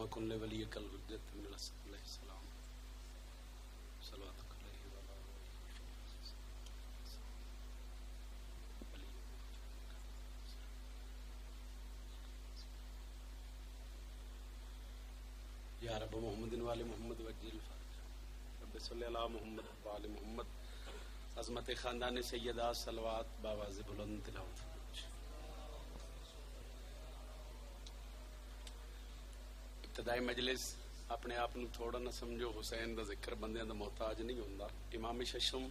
اللهم كن لوليك الحجة من الرسول عليه السلام صلواتك عليه وعلى آله يا رب محمد وآل محمد وجل الفاتحة رب صلی اللہ محمد وآل محمد عظمت خاندان سیدہ صلوات باواز بلند تلاوت ابتدائی مجلس اپنے آپ کو تھوڑا نہ سمجھو حسین دا ذکر بندیاں دا محتاج نہیں ہوندا امام ششم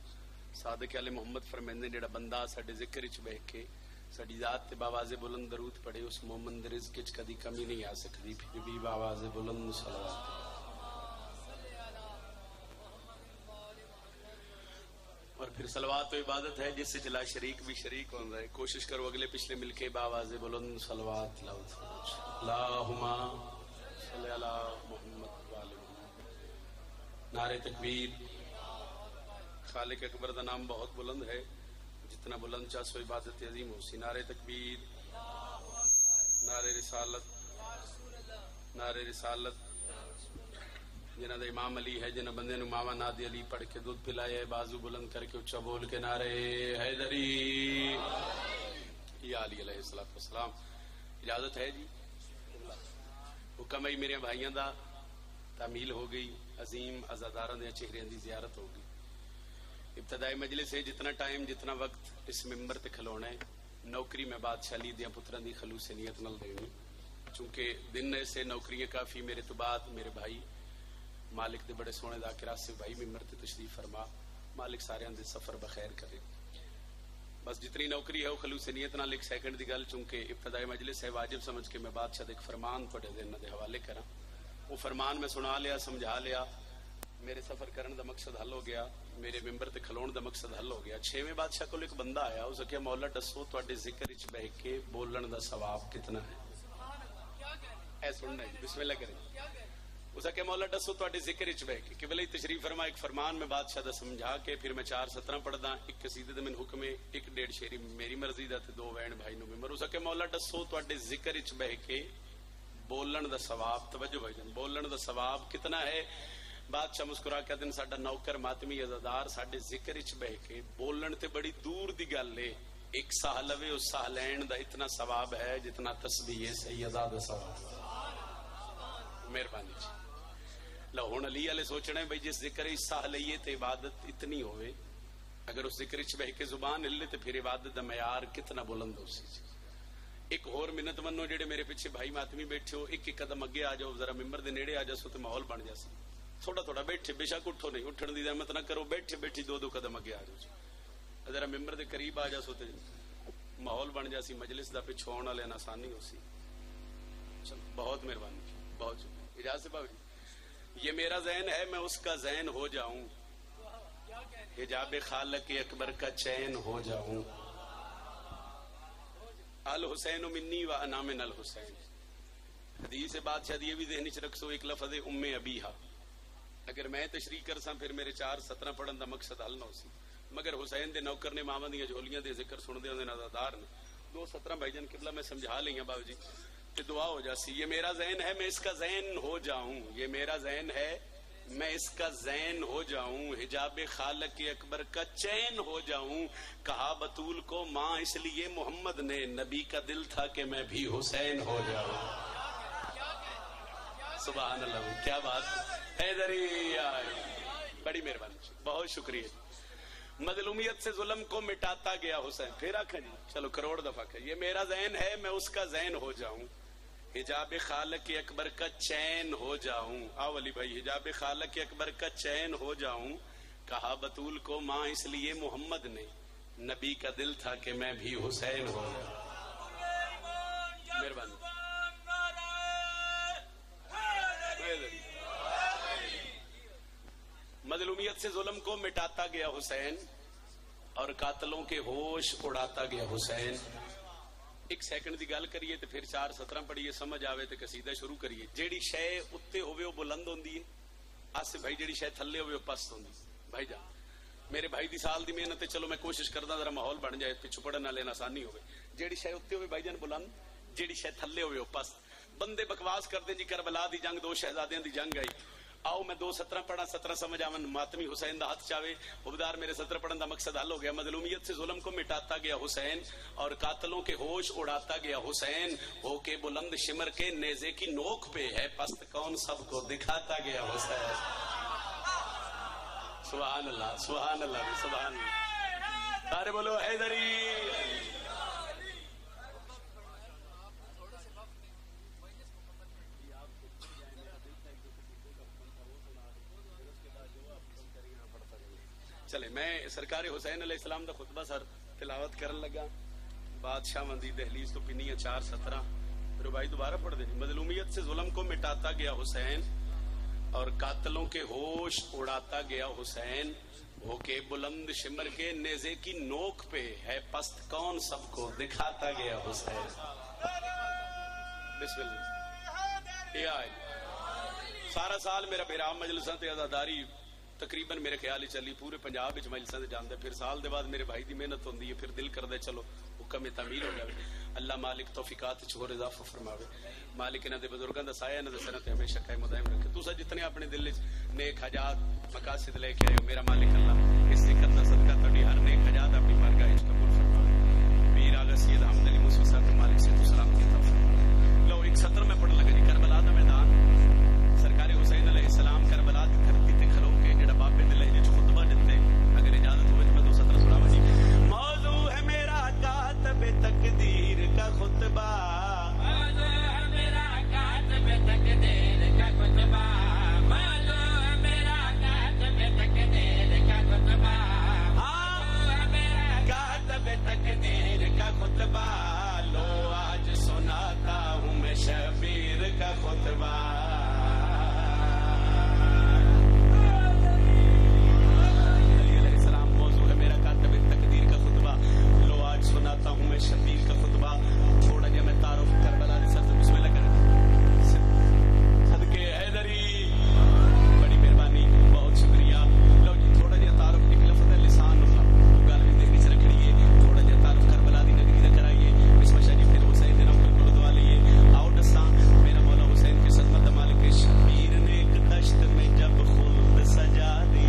صادق علی محمد فرمیندے جڑا بندہ ساڈے ذکر وچ بیٹھ کے ساڈی ذات تے باواز بلند درود پڑھے اس مومن دے رزق وچ کدی کمی نہیں آ سکدی پھر بھی باواز بلند صلوات اور پھر صلوات تو عبادت ہے جس سے جلا شریک بھی شریک ہوندا ہے کوشش کرو اگلے پچھلے مل کے باواز بلند صلوات لاؤ اللہم صلی اللہ محمد وآلہ نعرہ تکبیر خالق اکبر دا نام بہت بلند ہے جتنا بلند چاہ سو عبادت عظیم ہو سی نعرہ تکبیر نعرہ رسالت جنہ دا امام علی ہے جنہ بندے نو ماما نادی علی پڑھ کے دودھ پلائے بازو بلند کر کے اچھا بول کے نعرہ حیدری یا علی علیہ السلام اجازت ہے جی حکم ہے میرے بھائیاں دا تعمیل ہو گئی عظیم ازاداراں دے چہرے دی زیارت ہو گئی ابتدائی مجلس ہے جتنا ٹائم جتنا وقت اس ممبر تے کھلونا ہے نوکری میں بادشاہ لیدیاں پتراں دی خلوص نیت نال دینی چونکہ دن سے نوکریاں کافی میرے تو بعد میرے بھائی مالک دے بڑے سونے دا کراس سے بھائی ممبر تے تشریف فرما مالک ساریاں دے سفر بخیر کرے بس جتنی نوکری ہے وہ خلوص نیت نال ایک سیکنڈ دی گل چونکہ ابتدائی مجلس ہے واجب سمجھ کے میں بادشاہ ایک فرمان تھوڑے دن دے حوالے کراں وہ فرمان میں سنا لیا سمجھا لیا میرے سفر کرن دا مقصد حل ہو گیا میرے ممبر تے کھلون دا مقصد حل ہو گیا چھویں بادشاہ کول ایک بندہ آیا اس کہیا مولا دسو تواڈے ذکر وچ بیٹھ کے بولن دا ثواب کتنا ہے سبحان اللہ کیا کہہ اے سننا ہے بسم اللہ کریں کیا کہہ اس کہیا مولا دسو تواڈے ذکر وچ بیٹھ کے بھلے تشریف فرما ایک فرمان میں بادشاہ دا سمجھا کے پھر میں 4 سطراں پڑھدا ایک قصیدے دے من حکم ایک 1.5 شعری میری مرضی دا تے 2 وین بھائی نو ممبر اس کہیا مولا دسو تواڈے ذکر وچ بیٹھ کے بولن دا ثواب توجہ بھائی جان بولن دا ثواب کتنا ہے بادشاہ مسکرا کے دن ساڈا نوکر ماتمی عزادار ساڈے ذکر وچ بیٹھ کے بولن تے بڑی دور دی گل ہے ایک سہلوے اس سہلین دا اتنا ثواب ہے جتنا تسبیح سیدہ دا ثواب ہے مہربانی جی لہون علی علیہ سوچنا ہے بھئی جس ذکر اس سہلیے تے عبادت اتنی ہوئے اگر اس ذکر وچ بیٹھ کے زبان ہلے تے پھر عبادت دا معیار کتنا بلند ہو سی جی ایک اور منت منو جڑے میرے پیچھے بھائی ماتمی بیٹھے ہو ایک قدم اگے آ جاؤ ذرا ممبر دے نیڑے آ جا سو تے ماحول بن جا سی تھوڑا بیٹھے بے شک اٹھو نہیں اٹھن دی زحمت نہ کرو بیٹھے 2 قدم اگے آ جاؤ ذرا ممبر دے قریب آ جا سو تے ماحول بن جا سی مجلس دا پچھو ہونا لینا آسانی ہو سی چلو بہت مہربانی جی بہت شکریہ اجازت بابا جی یہ میرا ذہن ہے میں اس کا ذہن ہو جاؤں حجاب خالق اکبر کا چین ہو جاؤں الحسین منی و انا من الحسین حدیث بادشاہ دی بھی ذہن وچ رکھو ایک لفظ ام ابیہا اگر میں تشریح کرساں پھر میرے 4 سطراں پڑھن دا مقصد حل نہ ہو سی مگر حسین دے نوکر نے ماما دیاں جھولیاں دے ذکر سن دے انہاں عزادار نے 2 سطراں بھائی جان قبلہ میں سمجھا لیاں بابا جی تے دعا ہو جاسی یہ میرا ذہن ہے میں اس کا ذہن ہو جاؤں یہ میرا ذہن ہے میں اس کا ذہن ہو جاؤں حجاب خالق اکبر کا چین ہو جاؤں کہا بتول کو ماں اس لیے محمد نے نبی کا دل تھا کہ میں بھی حسین ہو جاؤں سبحان اللہ کیا بات بڑی مہربانی بہت شکریہ مظلومیت سے ظلم کو مٹاتا گیا حسین پھر آکھا جی چلو کروڑ دفعہ کہ یہ میرا ذہن ہے میں اس کا ذہن ہو جاؤں حجاب خالق اکبر کا چین ہو جاؤں آو علی بھائی حجاب خالق اکبر کا چین ہو جاؤں کہا بتول کو ماں اس لیے محمد نے نبی کا دل تھا کہ میں بھی حسین ہو جاؤں مہربانی مظلومیت سے ظلم کو مٹاتا گیا حسین اور قاتلوں کے ہوش اڑاتا گیا حسین ایک سیکنڈ دی گل کریے تو پھر 4 سطراں پڑھیے سمجھ آوے تو قصیدہ شروع کریے جیڑی شے اتے ہوئے وہ بلند ہوندی ہے آسے بھائی جیڑی شے تھلے ہوئے وہ پست ہوندی بھائی جا میرے بھائی دی سال دی محنت ہے چلو میں کوشش کردا ذرا ماحول بن جائے پچھو پڑھنا لینا آسانی ہوئے جیڑی شے اتے ہوئے بھائی جان بلند جیڑی شے تھلے ہوئے وہ پست بندے بکواس کرتے جی کربلا دی جنگ دو شہزادیاں دی جنگ آئی آؤ میں دو سترہ پڑھا سترہ سمجھ آمن ماتمی حسین دا ہاتھ چاہے حبدار میرے سترہ پڑھن دا مقصد حل ہو گیا۔ مظلومیت سے ظلم کو مٹاتا گیا حسین اور قاتلوں کے ہوش اڑاتا گیا حسین، ہو کے بلند شمر کے نیزے کی نوک پہ ہے پست کون سب کو دکھاتا گیا حسین۔ سبحان اللہ سبحان اللہ سبحان اللہ، سارے بولو حیدری۔ چلے میں سرکار حسین علیہ السلام دا خطبہ سر تلاوت کرن لگا۔ بادشاہ مندی دہلیز تو پنی ہے 4:17 ربائی دوبارہ پڑھ دیں۔ مظلومیت سے ظلم کو مٹاتا گیا حسین اور قاتلوں کے ہوش اڑاتا گیا حسین، ہو کے بلند شمر کے نیزے کی نوک پہ ہے پست کون سب کو دکھاتا گیا حسین۔ بسم اللہ۔ یہ آئے سارا سال میرا بحرام مجلساں تے عزاداری تقریباً میرے خیال ہی چلی پورے پنجاب وچ مجلساں دے جاندے، پھر سال دے بعد میرے بھائی دی محنت ہوندی ہے، پھر دل کردا چلو حکم تعمیر ہو جاوے۔ اللہ مالک توفیقات وچ ہور اضافہ فرماوے، مالک انہاں دے بزرگاں دا سایہ انہاں دے سر تے ہمیشہ قائم و دائم رکھے۔ تساں جتنے اپنے دل وچ نیک حاجات مقاصد لے کے آئے میرا مالک اللہ اس ذکر دا صدقہ تہاڈی ہر نیک حاجات اپنی بارگاہ وچ قبول فرماوے۔ پیر آغا سید حمد علی موسوی صاحب مالک سے تو سلام کیتا فرماوے۔ لو ایک سطر میں پڑھ لگا جی۔ کربلا دا میدان سرکار حسین علیہ السلام کربلا دی دھرتی تے کھلو کے جڑا بابے دے لے وچ خطبہ دتے، اگر اجازت ہوے تے میں دو سطر سناواں جی۔ موضوع ہے میرا کاتب تقدیر کا خطبہ، موضوع ہے میرا کاتب تقدیر کا خطبہ، موضوع ہے میرا کاتب تقدیر کا خطبہ، موضوع ہے میرا کاتب تقدیر کا خطبہ، لو آج سناتا ہوں میں شبیر کا خطبہ۔ سناتا ہوں میں شبیر کا خطبہ، تھوڑا جا میں تعارف کربلا کے ساتھ بسم اللہ کریں صدقے حیدری، بڑی مہربانی بہت شکریہ۔ لو جی تھوڑا جا تعارف نکلا فتح لسان گل بھی دیکھنی سے رکھیے، تھوڑا جا تعارف کربلا کی نگری کا کرائیے۔ اس میں شریف پھر حسین دینا بالکل دعا لیے۔ آؤ ڈساں میرا مولا حسین کی صدمت مالک کے شبیر نے ایک دشت میں جب خلد سجا دی،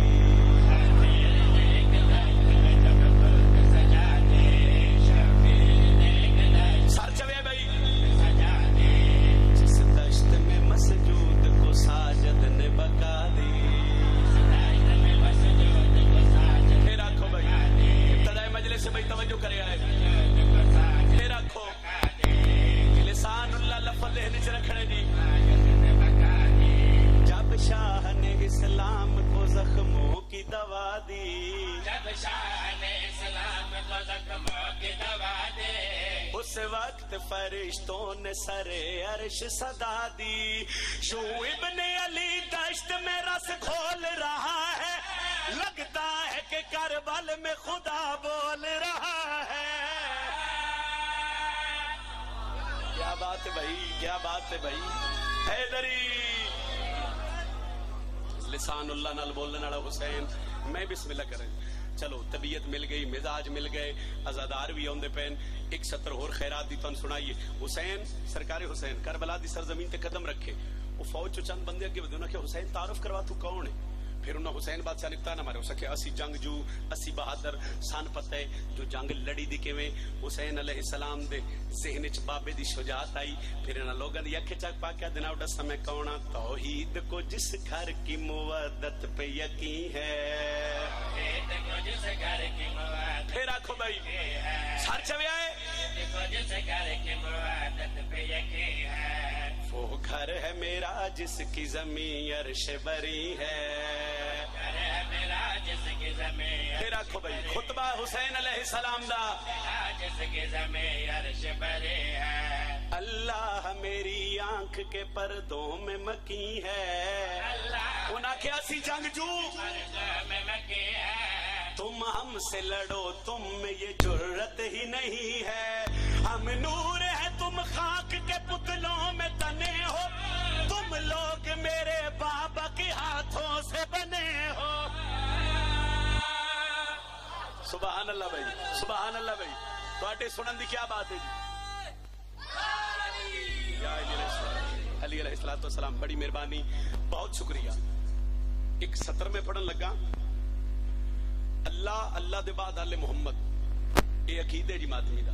فرشتوں نے سر عرش صدا دی، یوں ابن علی دشت میں رس کھول رہا ہے، لگتا ہے کہ کربل میں خدا بول رہا ہے۔ کیا بات ہے بھائی، کیا بات ہے بھائی حیدری۔ لسان اللہ نال بولنے والا حسین میں بسم اللہ کریں۔ چلو طبیعت مل گئی، مزاج مل گئے، عزادار بھی آندے پین۔ ایک سطر اور خیرات دی تن سنائیے۔ حسین سرکار حسین کربلا دی سرزمین تے قدم رکھے، وہ فوج چو چند بندے اگے ودے انہاں کہ حسین تعارف کروا تو کون ہے۔ پھر انہاں حسین بادشاہ لکھتا نہ مارے ہو سکے، اسی جنگجو اسی بہادر سان پتے جو جنگ لڑی دی کیویں۔ حسین علیہ السلام دے ذہن وچ بابے دی شجاعت آئی، پھر انہاں لوگاں دی اکھے چاک پا کے دناؤ ڈس میں کونا توحید کو جس گھر کی موادت پہ یقین ہے، پھر آنکھوں بھائی سار چوے آئے۔ وہ گھر ہے میرا جس کی زمین عرش بری ہے، پھر آنکھوں بھائی خطبہ حسین علیہ السلام دا جس کی زمین عرش بری ہے۔ اللہ میری آنکھ کے پردوں میں مکی ہے، انہاں کیا سی جنگجو پردوں میں مکی ہے، تم ہم سے لڑو تم میں یہ جرت ہی نہیں ہے، ہم نور ہے تم خاک کے پتلوں میں تنے ہو، تم لوگ میرے بابا کے ہاتھوں سے بنے ہو۔ سبحان اللہ بھائی سبحان اللہ بھائی، تو آٹے سنن دی کیا بات ہے جی۔ علی علیہ السلام، بڑی مہربانی، بہت شکریہ۔ ایک سطر میں پڑھن لگا اللہ اللہ دے بعد آل محمد، یہ عقیدے جی مادمی دا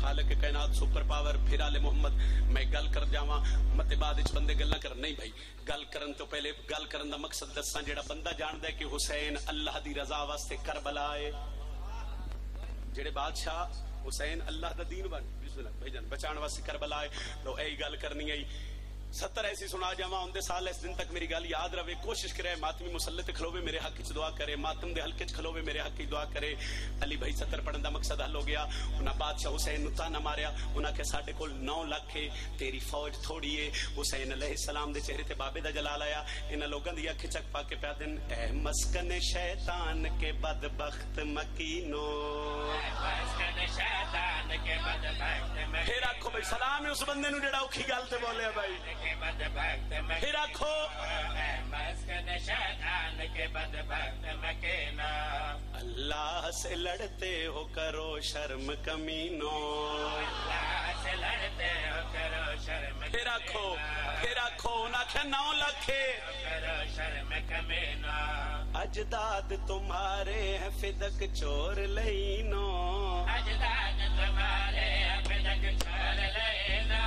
خالق کائنات سپر پاور، پھر آل محمد۔ میں گل کر جاواں متے بعد اچ بندے گلاں کر نہیں بھائی، گل کرن تو پہلے گل کرن دا مقصد دساں جڑا بندہ جاندا ہے کہ حسین اللہ دی رضا واسطے کربلا آئے، جڑے بادشاہ حسین اللہ دا دین بھیجن بچان واسطے کربلا آئے، تو ای گل کرنی آئی۔ ستر ایسی سنا جاواں اندے سال اس دن تک میری گل یاد رہے، کوشش کرے ماتمی مسلط کھلوے میرے حق وچ دعا کرے، ماتم دے حلقے وچ کھلوے میرے حق وچ دعا کرے۔ علی بھائی ستر پڑھن دا مقصد حل ہو گیا۔ انہاں بادشاہ حسین نوں تانا ماریا، انہاں کہ ساڈے کول 9 لاکھ ہے، تیری فوج تھوڑی ہے۔ حسین علیہ السلام دے چہرے تے بابے دا جلال آیا، انہاں لوکاں دی اکھ چک پا کے پیا دین، اے مسکن شیطان کے بدبخت مکینو، اے مسکن شیطان کے بدبخت مکینو۔ پھر آکھو بھائی سلام اس بندے نوں جڑا اوکھی گل تے بولیا بھائی، پھر آکھو اللہ سے لڑتے ہو کرو شرم کمینو، اللہ سے لڑتے ہو کرو شرم کمینو۔ پھر آکھو نہ کہ 9 لاکھے کرو شرم کمینو، اجداد تمہارے ہیں فدک چور لینو، اجداد تمہارے ہیں فدک چور لینو،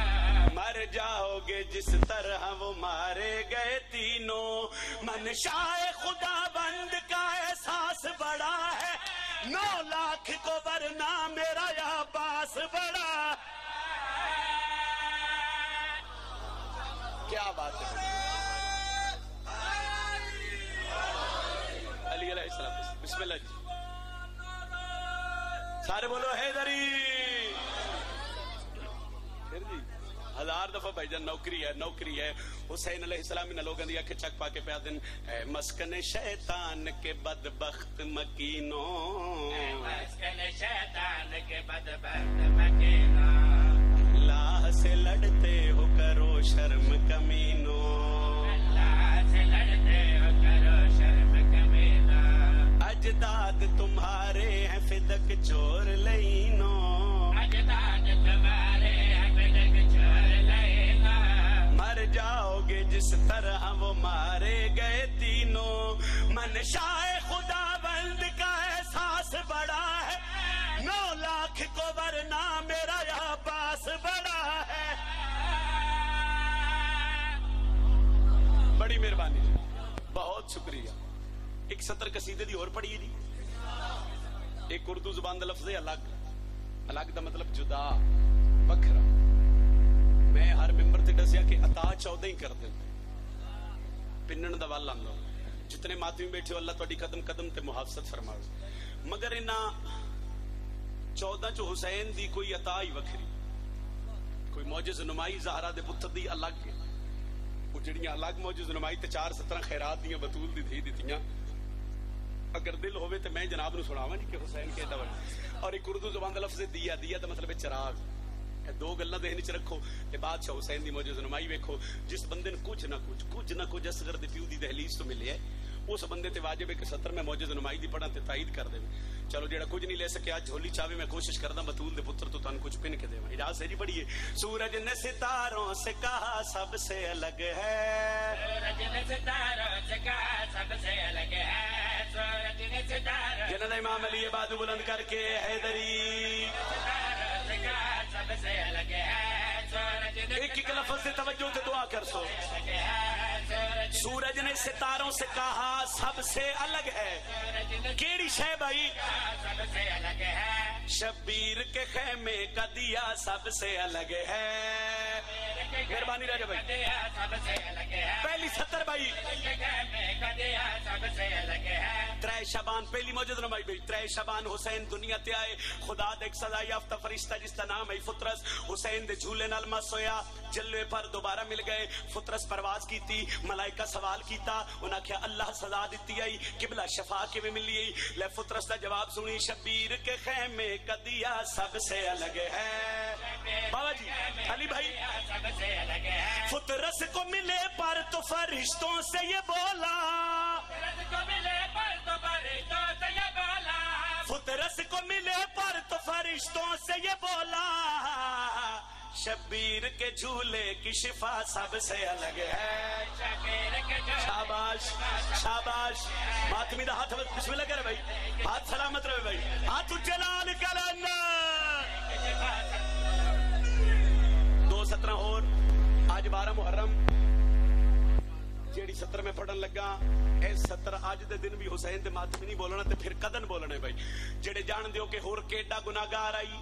مر جاؤ گے جس طرح وہ مارے گئے تینوں۔ منشاء خدا بند کا احساس بڑا ہے، 9 لاکھ کو ورنہ میرا یا پاس بڑا۔ کیا بات ہے علی علیہ السلام، بسم اللہ جی سارے بولو حیدری۔ پھر جی 1000 دفعہ بھائی جان نوکری ہے حسین علیہ السلام ان لوگوں نے آنکھیں چک پا کے پیا دن، اے مسکن شیطان کے بدبخت مکینو، اے مسکن شیطان کے بدبخت مکینو، اللہ سے لڑتے ہو کرو شرم کمینو، اللہ سے لڑتے ہو کرو شرم کمینو، اجداد تمہارے ہیں فدک چور لینو، اجداد تمہارے ہیں فدک چور لینا، مر جاؤ گے جس طرح وہ مارے گئے تینوں۔ منشاء خدا بند کا احساس بڑا ہے، 9 لاکھ کو ورنہ میرا یا پاس بڑا ہے۔ بڑی مہربانی، بہت شکریہ۔ ایک سطر قصیدے دی اور پڑھی دی، ایک اردو زبان دا لفظ ہے الگ، الگ دا مطلب جدا وکھرا۔ میں ہر ممبر تے دسیا کہ عطا 14 ہی کر دیں، پنن دا وال لاندا جتنے ماتمی بیٹھے ہو اللہ تہاڈی قدم قدم تے محافظت فرماوے، مگر انہاں 14 چ حسین دی کوئی عطا ہی وکھری، کوئی معجز نمائی زہرا دے پتر دی الگ ہے، او جڑیاں الگ معجز نمائی تے 4 17 خیرات دیاں بطول دی تھی دتیاں۔ اگر دل ہوئے تو میں جناب نو سناواں کہ حسین کے دور۔ اور ایک اردو زبان دا لفظ دیا، دیا دا مطلب ہے چراغ۔ اے دو گلاں ذہن وچ رکھو تے بادشاہ حسین دی معجزہ نمائی ویکھو، جس بندے نو کچھ نہ کچھ اصغر دے پیو دی دہلیز تو ملے ہے، اس بندے تے واجب ہے کہ 70 میں معجزہ نمائی دی پڑھاں تے تائید کر دے۔ چلو جڑا کچھ نہیں لے سکیا جھولی چاوے، میں کوشش کردا بطول دے پتر تو تن کچھ پن کے دیواں۔ اجازت ہے جی پڑھیے۔ سورج نے ستاروں سے کہا سب سے الگ ہے، سورج نے ستاروں سے کہا سب سے الگ ہے، جنہاں امام علی بادو بلند کر کے حیدری سب سے الگ ہے۔ ایک لفظ سے توجہ سے دعا کر سو۔ سورج نے ستاروں سے کہا سب سے الگ ہے، کیڑی شے بھائی؟ سب سے الگ ہے۔ شبیر کے خیمے کا دیا سب سے الگ ہے، مہربانی راجہ بھائی پہلی 70 بھائی ترے شبان پہلی موجود نمائی بھائی۔ ترے شبان حسین دنیا تے آئے، خدا دیکھ سزا یافتہ فرشتہ جس کا نام ہے فطرس، حسین دے جھولے نال مس ہویا، جلوے پر دوبارہ مل گئے۔ فطرس پرواز کیتی، ملائکہ سوال کیتا، انہاں کہ اللہ سزا دیتی آئی، قبلہ شفا کے میں ملی آئی۔ لے فطرس دا جواب سنی، شبیر کے خیمے کا دیا سب سے الگ ہے۔ بابا جی علی بھائی فطرس کو ملے پر تو فرشتوں سے یہ بولا، فطرس کو ملے پر تو فرشتوں سے یہ بولا، فطرس کو ملے پر تو فرشتوں سے یہ بولا، شبیر کے جھولے کی شفا سب سے الگ ہے. شاباش شاباش. ماتمی دا ہاتھ بسم اللہ کرے بھائی, ہاتھ سلامت رہے بھائی, ہاتھ جلال کرنا. 2 سترہ اور آج 12 محرم جیڑی 17 میں پڑھن لگا اے 17 آج دے دن بھی حسین دے ماتمی نہیں بولنا تے پھر قدن بولنے بھائی. جیڑے جان دیو کہ ہور کیٹا گناہگار آئی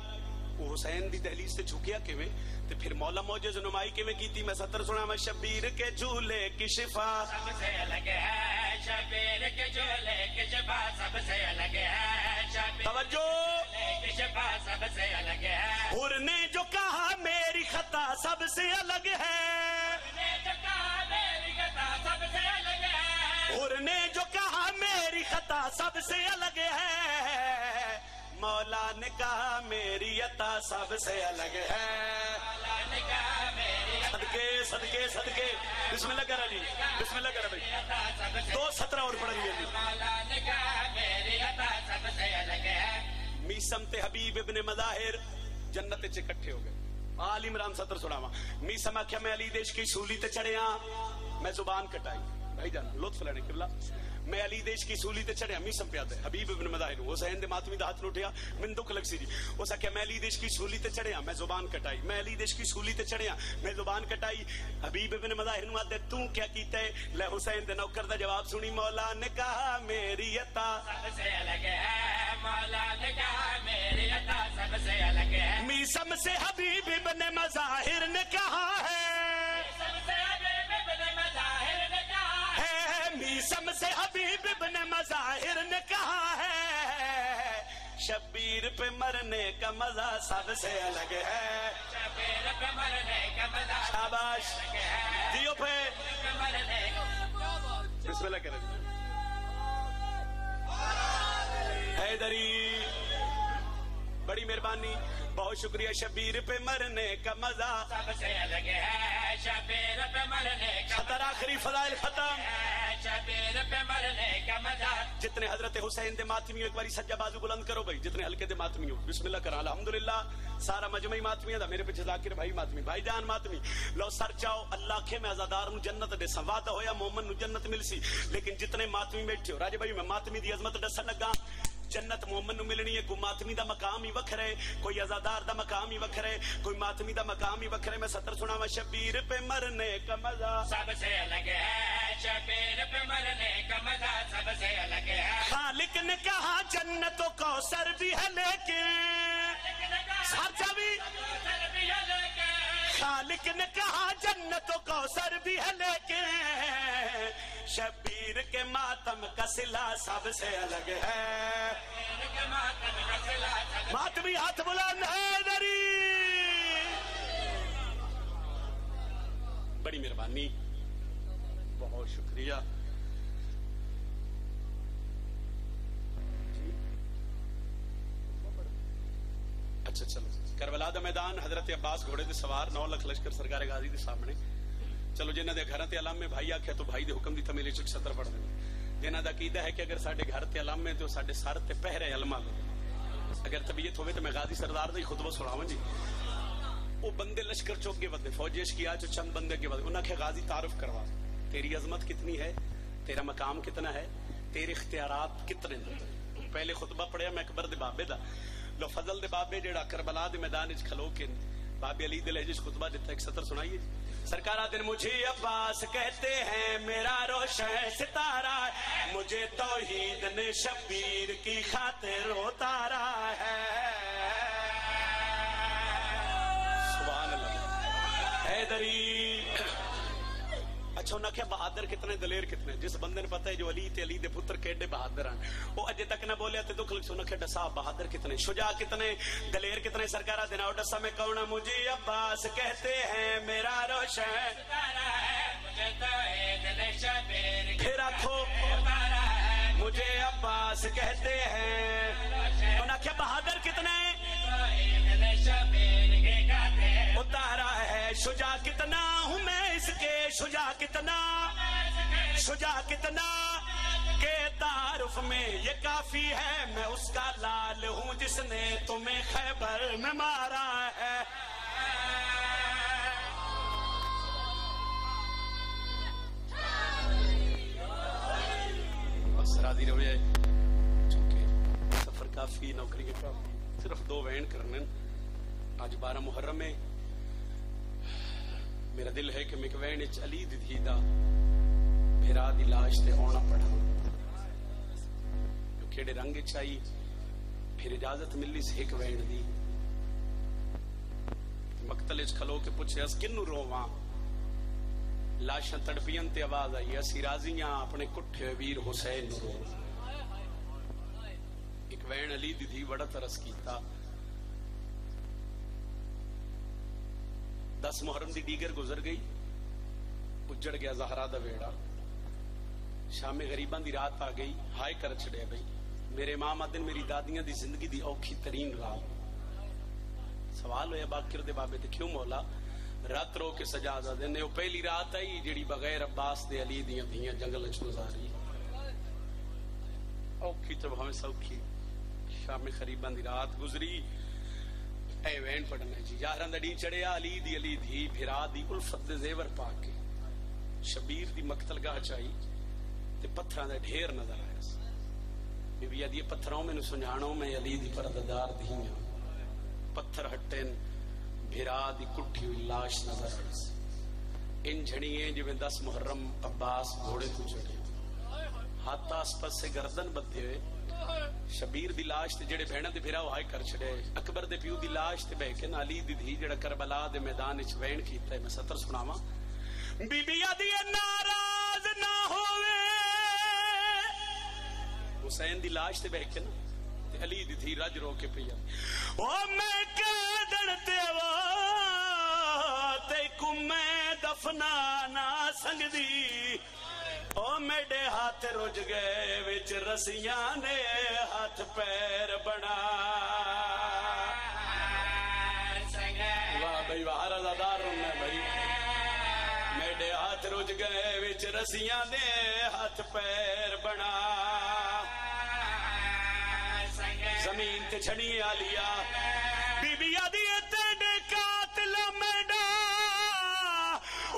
وہ حسین دی دہلیز سے جھکیا کے میں تو پھر مولا موجز نمائی کے میں کی تھی. میں 17 سنا. میں شبیر کے جھولے کی شفا سب سے الگ ہے, شبیر کے جھولے کی شفا سب سے الگ ہے, توجہ کی شفا سب سے الگ ہے. اور نے جو کہا میری خطا سب سے الگ ہے, اور نے جو کہا میری خطا سب سے الگ ہے, مولا نے کہا میری عطا سب سے الگ ہے. صدقے صدقے صدقے. بسم اللہ کرا جی, بسم اللہ کرا بھائی. 2 سترہ اور پڑھیں گے. مولا نے کہا میری عطا سب سے الگ ہے. میسم تے حبیب ابن مظاہر جنت چے کٹھے ہو گئے. آل عمران 17 سڑاواں. میسم آکھیا میں علی دیش کی سولی تے چڑھیا, میں زبان کٹائی بھائی جانا لطف لینے قبلہ. میں علی دیش کی سولی تے چڑھیا, میسم پہ آتے حبیب ابن مظاہر. حسین دے ماتمی دا ہاتھ اٹھیا, من دکھ لگ سی جی. اس آکھیا میں علی دیش کی سولی تے چڑھیا, میں زبان کٹائی. میں علی دیش کی سولی تے چڑھیا, میں زبان کٹائی. حبیب ابن مظاہر نو آتے تو کیا کیتا ہے. لے حسین دے نوکر دا جواب سنی. مولا نے کہا میری عطا سب سے الگ ہے, مولا نے کہا میری عطا سب سے الگ ہے. میسم سے حبیب ابن مظاہر نے کہا ہے, میسم سے حبیب ابن مظاہر نے کہا ہے, شبیر پہ مرنے کا مزہ سب سے الگ ہے. شاباش دیو پہ بسم اللہ کریں. حیدری بڑی مہربانی, بہت شکریہ. شبیر پہ مرنے کا مزہ سب سے الگ ہے, شبیر پہ مرنے کا مزہ. خطر آخری فضائل ختم. شبیر پہ مرنے کا مزہ. جتنے حضرت حسین دے ماتمیوں ایک باری سجا بازو بلند کرو بھائی, جتنے حلقے دے ماتمیوں بسم اللہ کرا. الحمدللہ سارا مجمعی ماتمی دا میرے پیچھے ذاکر بھائی ماتمی, بھائی جان ماتمی. لو سر چاؤ اللہ کے میں عزادار نو جنت دے سوادہ ہویا مومن نو جنت مل سی. لیکن جتنے ماتمی بیٹھے ہو راجے بھائی میں ماتمی دی عظمت دسن لگا. جنت مومن نو ملنی ہے. کوئی ماتمی دا مقام ہی وکھرا ہے, کوئی عزادار دا مقام ہی وکھرا ہے, کوئی ماتمی دا مقام ہی وکھرا ہے. میں 17 سناواں. شبیر پہ مرنے کا مزہ سب سے الگ ہے, شبیر پہ مرنے کا مزہ سب سے الگ ہے. خالق نے کہا جنت و کوثر بھی ہے لیکن, سچا بھی خالق نے کہا جنت و کوثر بھی ہے لیکن, شبیر کے ماتم کا صلہ سب سے الگ ہے. ماتمی ہاتھ بلند ہے. بڑی مہربانی, بہت شکریہ. اچھا چلو. کربلا دا میدان, حضرت عباس گھوڑے دے سوار, 9 لاکھ لشکر سرکار غازی دے سامنے. چلو جنہ دے گھر تے علم میں بھائی آکھیا تو بھائی دے حکم دی تمیلی چک 17 پڑھ دے. جنہ دا عقیدہ ہے کہ اگر ساڈے گھر تے علم میں تو ساڈے سر تے پہرے علمہ لو. اگر طبیعت ہوئے تو میں غازی سردار دے خطبہ سناواں جی. او بندے لشکر چوک کے ودے فوجیش کیا جو چند بندے کے ودے. انہاں کہ غازی تعارف کروا, تیری عظمت کتنی ہے, تیرا مقام کتنا ہے, تیرے اختیارات کتنے ہیں. پہلے خطبہ پڑھیا میں اکبر دے بابے دا, لو فضل دے بابے جڑا کربلا دے میدان وچ کھلو کے بابے علی دے لہجے وچ خطبہ دتا. 71 سنائیے. سرکارہ دن مجھے عباس کہتے ہیں, میرا روشن ستارہ ہے, مجھے توحید نے شبیر کی خاطر اتارا ہے. سبحان اللہ. حیدری اچھا نہ کہ بہادر کتنے دلیر کتنے. جس بندے نے پتہ ہے جو علی تے علی دے پتر کیڑے بہادر ہیں, وہ اجے تک نہ بولیا تے دکھ لگ سو. نہ کہ ڈسا بہادر کتنے, شجاع کتنے, دلیر کتنے. سرکارہ دن آؤ ڈسا میں کہوں نہ مجھے عباس کہتے ہیں, میرا روشن ستارہ ہے, مجھے توحید نے شبیر کی خاطر اتارا ہے. مجھے عباس کہتے ہیں, نہ کہ بہادر کتنے, توحید نے شبیر کی خاطر اتارا ہے. شجاع کتنا ہوں میں اس کے, شجاع کتنا, شجاع کتنا کے تعارف میں یہ کافی ہے. میں اس کا لال ہوں جس نے تمہیں خیبر میں مارا ہے. کافی نوکری کے کافی صرف دو وین کرنے. آج 12 محرم میں میرا دل ہے کہ میں وین اچ علی دی دا میرا دی لاش تے ہونا پڑا جو کیڑے رنگ چائی پھر اجازت ملی سے ایک وین دی مقتل اچ کھلو کے پوچھے اس کنو رواں لاشاں تڑپیاں تے آواز آئی اسی راضیاں اپنے کٹھے ویر حسین نو ایک وین علی دی دی بڑا ترس کیتا. 10 محرم دی دیگر گزر گئی اجڑ گیا زہرا دا ویڑا. شام غریباں دی رات آ گئی ہائے کر چھڑے بھئی میرے امام آدن میری دادیاں دی زندگی دی اوکھی ترین رات. سوال ہویا باقر دے بابے تے کیوں مولا رات رو کے سجا دادن نے وہ پہلی رات آئی جڑی بغیر عباس دے علی دیاں دیاں جنگل اچ گزاری اوکھی تو ہمیں سوکھی. شام غریباں دی رات گزری اے وین پڑھنے جی یاراں دا ڈی چڑھیا علی دی بھرا دی الفت دے زیور پا کے شبیر دی مقتل گاہ چائی تے پتھراں دا ڈھیر نظر آیا بی بی دی پتھروں میں سنجانوں میں علی دی پردادار دیاں پتھر ہٹن بھرا دی کٹھی ہوئی لاش نظر آئی. ان جھڑیے جویں 10 محرم عباس گھوڑے تو چڑھے ہاتھ آس پاس سے گردن بدھے ہوئے شبیر دی لاش تے جڑے بہنا تے پھرا ہائے کر چھڑے اکبر دے پیو دی لاش تے بہ کے علی دی دی جڑا کربلا دے میدان وچ وین کیتا ہے. میں 70 سناواں بی بی دی ناراض نہ ہوے حسین دی لاش تے بہ کے تے علی دی دی رج رو کے پیا او میں کدڑ تے وا تے کو میں دفنا نہ سنگ دی او میڈے ہاتھ رج گئے وچ رسیاں نے ہاتھ پیر بنا واہ بھائی واہ ازادار میں بھائی میڈے ہاتھ رج گئے وچ رسیاں نے ہاتھ پیر بنا زمین تے چھڑی آلیا بی بی آدیے تیرے قاتل میڈا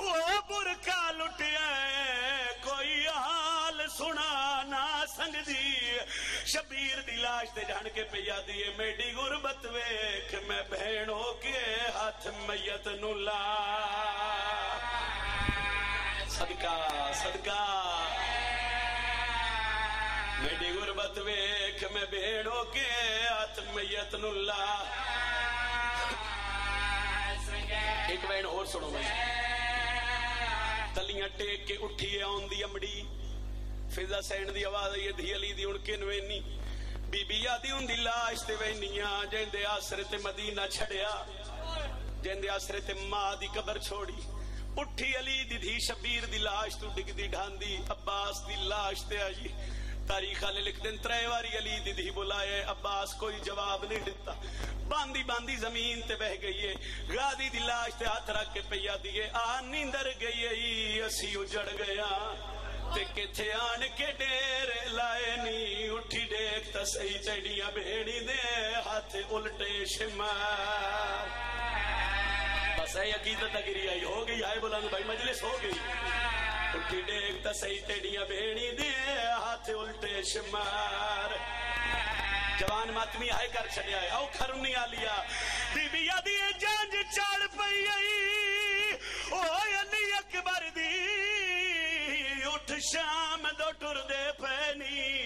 او برکا لٹیے سنا نا سنگ دی شبیر دی لاش تے جھڑ کے پیا دیے میڈی غربت ویکھ میں بہن ہو کے ہاتھ میت نو لا صدقہ صدقہ میڈی غربت ویکھ میں بہن ہو کے ہاتھ میت نو لا. ایک بہن اور سنو تلیاں ٹیک کے اٹھیے آن دی امڑی فضا سین دی آواز آئی دھی علی دی ان کے نوینی بی بی آدھی ان دی لاش تے وینیاں جن دے آسرے تے مدینہ چھڑیا جن دے آسرے تے ماں دی قبر چھوڑی اٹھی علی دی دھی شبیر دی لاش تو ڈگ دی ڈھان دی عباس دی لاش تے آئی تاریخ آلے لکھ دن ترے واری علی دی دھی بلائے عباس کوئی جواب نہیں دیتا باندی باندی زمین تے بہ گئی ہے غادی دی لاش تے ہاتھ رکھ کے پیا دیئے آنی در گئی ہے اسی اجڑ گیا تے کتے آن کے ڈیرے لائے نی اٹھی ڈیکتا سہی چڑیاں بھیڑی دے ہاتھ الٹے شمار. بس اے عقیدت اگری آئی ہو گئی آئے بلند بھائی مجلس ہو گئی اٹھی ڈیکتا سہی چڑیاں بھیڑی دے ہاتھ الٹے شمار. جوان ماتمی آئے کر چڑی آئے او کھرنی آلیا بی بی آدھی جانج چاڑ پئی آئی اوہ علی اکبر دی اٹھ شام دو ٹر دے پینی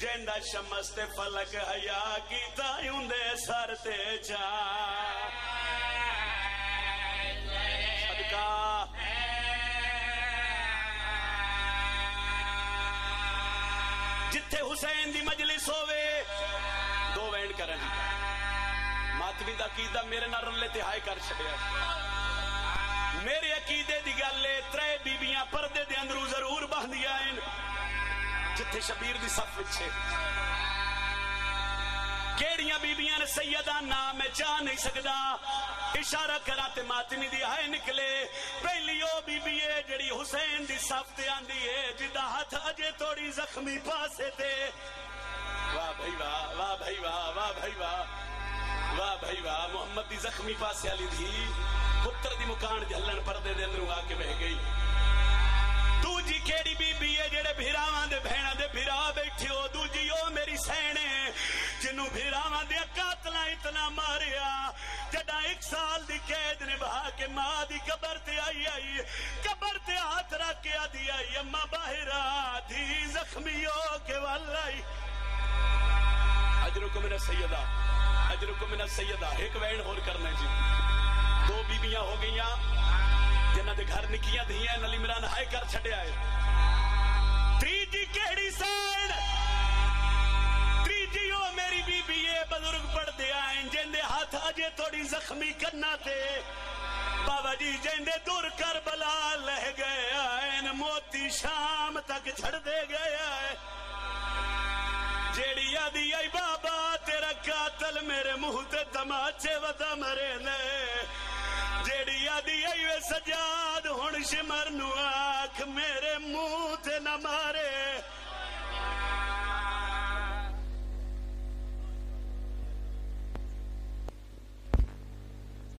جیندہ شمس تے فلک حیا کیتا یوں دے سر تے جا صدقہ جتھے حسین دی مجلس ہووے دو وین کرن ماتمی دا عقیدہ میرے نال رلے تے ہائے کر چھڈیا. میرے عقیدے دی گلے ترے بیبیاں پردے دے اندرو ضرور باندھی آئیں جتھے شبیر دی صف وچھے کیڑیاں بیبیاں نے سیدہ نام جا نہیں سکدا اشارہ کراتے ماتمی دی آئے نکلے پہلی او بیبیے جڑی حسین دی صف تے آندی ہے جدا ہاتھ اجے توڑی زخمی پاسے تے واہ بھائی واہ واہ بھائی واہ واہ بھائی واہ واہ بھائی واہ محمد دی زخمی پاسے آلی دی پتر دی مکان جھلن پردے دے اندروں آ کے بہ گئی. دو جی کیڑی بی بی اے جڑے بھراواں دے بہنا دے بھرا بیٹھیو دو جی او میری سہنے جنوں بھیراواں دے قاتلاں اتنا ماریا جدا ایک سال دی قید نبھا کے ماں دی قبر تے آئی قبر تے ہاتھ رکھ کے آدھی آئی اماں باہر آ دھی زخمی ہو کے ول آئی اجرکم من السیدہ اجرکم من السیدہ ایک وین ہور کرنا جی دو بیویاں ہو گئیاں جنہاں دے گھر نکیاں دھیاں نال عمران ہائے کر چھڈیا اے تری جی کیڑی سائن تری جی او میری بی بی اے بزرگ پڑھ دے آئیں جیندے ہاتھ اجے تھوڑی زخمی کرنا تے بابا جی جیندے دور کربلا لہ گئے آئیں موتی شام تک چھڑ دے گئے آئیں جیڑی یادی آئی بابا تیرا قاتل میرے منہ تے تماچے ودا مرے نے جیڑی یادی آئی وے سجاد ہن شمر نو آنکھ میرے منہ تے نہ مارے